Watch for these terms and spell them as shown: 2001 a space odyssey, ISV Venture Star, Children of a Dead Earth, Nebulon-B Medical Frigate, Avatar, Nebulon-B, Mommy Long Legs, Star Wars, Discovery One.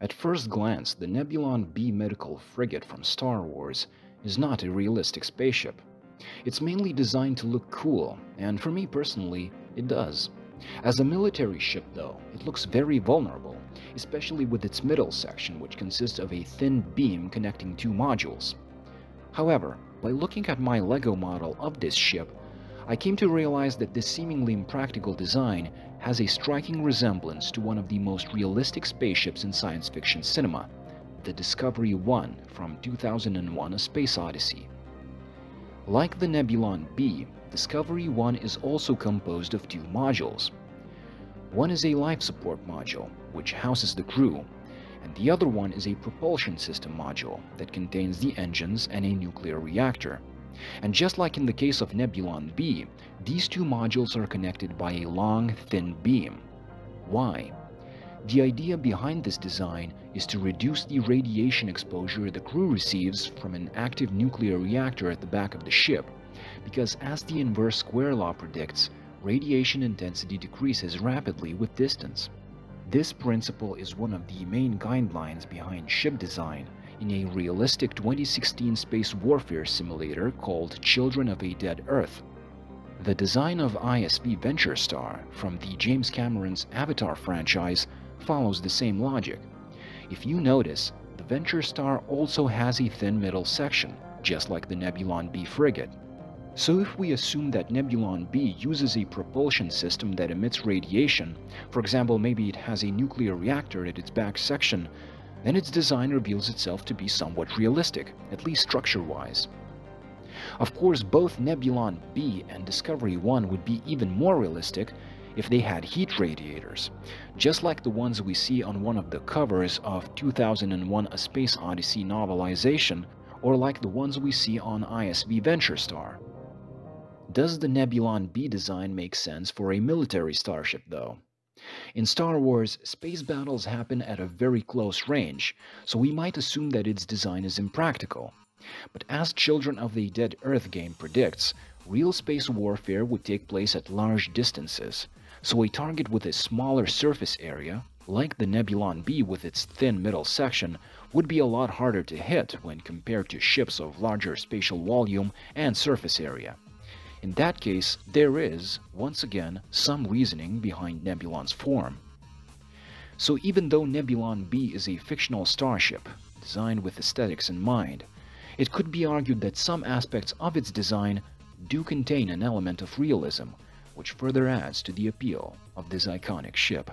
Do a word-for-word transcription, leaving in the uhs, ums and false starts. At first glance, the Nebulon-B medical frigate from Star Wars is not a realistic spaceship. It's mainly designed to look cool, and for me personally, it does. As a military ship, though, it looks very vulnerable, especially with its middle section, which consists of a thin beam connecting two modules. However, by looking at my LEGO model of this ship, I came to realize that this seemingly impractical design has a striking resemblance to one of the most realistic spaceships in science fiction cinema, the Discovery One from two thousand one: A Space Odyssey. Like the Nebulon-B, Discovery One is also composed of two modules. One is a life support module, which houses the crew, and the other one is a propulsion system module that contains the engines and a nuclear reactor. And just like in the case of Nebulon-B, these two modules are connected by a long, thin beam. Why? The idea behind this design is to reduce the radiation exposure the crew receives from an active nuclear reactor at the back of the ship, because as the inverse square law predicts, radiation intensity decreases rapidly with distance. This principle is one of the main guidelines behind ship design in a realistic twenty sixteen space warfare simulator called Children of a Dead Earth. The design of I S V Venture Star from the James Cameron's Avatar franchise follows the same logic. If you notice, the Venture Star also has a thin middle section, just like the Nebulon-B frigate. So if we assume that Nebulon-B uses a propulsion system that emits radiation, for example, maybe it has a nuclear reactor at its back section, then its design reveals itself to be somewhat realistic, at least structure-wise. Of course, both Nebulon-B and Discovery One would be even more realistic if they had heat radiators, just like the ones we see on one of the covers of two thousand one: A Space Odyssey novelization, or like the ones we see on I S V Venture Star. Does the Nebulon-B design make sense for a military starship, though? In Star Wars, space battles happen at a very close range, so we might assume that its design is impractical. But as Children of the Dead Earth game predicts, real space warfare would take place at large distances, so a target with a smaller surface area, like the Nebulon-B with its thin middle section, would be a lot harder to hit when compared to ships of larger spatial volume and surface area. In that case, there is, once again, some reasoning behind Nebulon's form. So even though Nebulon-B is a fictional starship, designed with aesthetics in mind, it could be argued that some aspects of its design do contain an element of realism, which further adds to the appeal of this iconic ship.